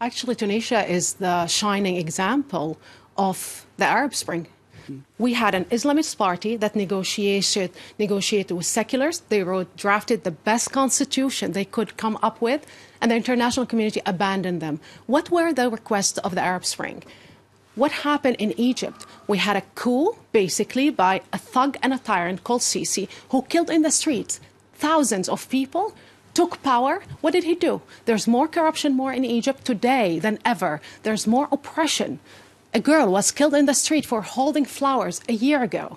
Actually, Tunisia is the shining example of the Arab Spring. We had an Islamist party that negotiated with seculars. They drafted the best constitution they could come up with, and the international community abandoned them. What were the requests of the Arab Spring? What happened in Egypt? We had a coup, basically, by a thug and a tyrant called Sisi, who killed in the streets thousands of people, took power. What did he do? There's more corruption, more in Egypt today than ever. There's more oppression. A girl was killed in the street for holding flowers a year ago.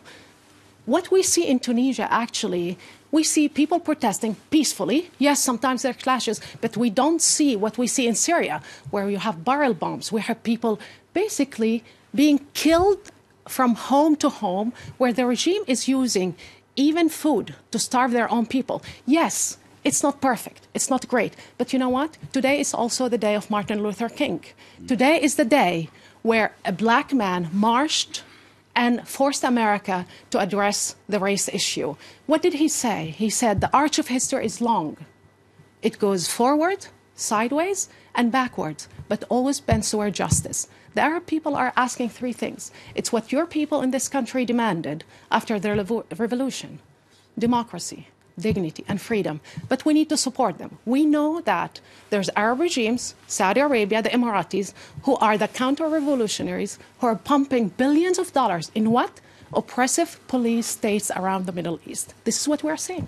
What we see in Tunisia, actually, we see people protesting peacefully. Yes, sometimes there are clashes, but we don't see what we see in Syria, where you have barrel bombs, where you have people basically being killed from home to home, where the regime is using even food to starve their own people. Yes, it's not perfect. It's not great. But you know what? Today is also the day of Martin Luther King. Today is the day where a black man marched and forced America to address the race issue. What did he say? He said, the arch of history is long. It goes forward, sideways, and backwards, but always bends toward justice. The Arab people are asking three things. It's what your people in this country demanded after their revolution: democracy, dignity, and freedom. But we need to support them. We know that there's Arab regimes, Saudi Arabia, the Emiratis, who are the counter-revolutionaries, who are pumping billions of dollars in what? Oppressive police states around the Middle East. This is what we're seeing.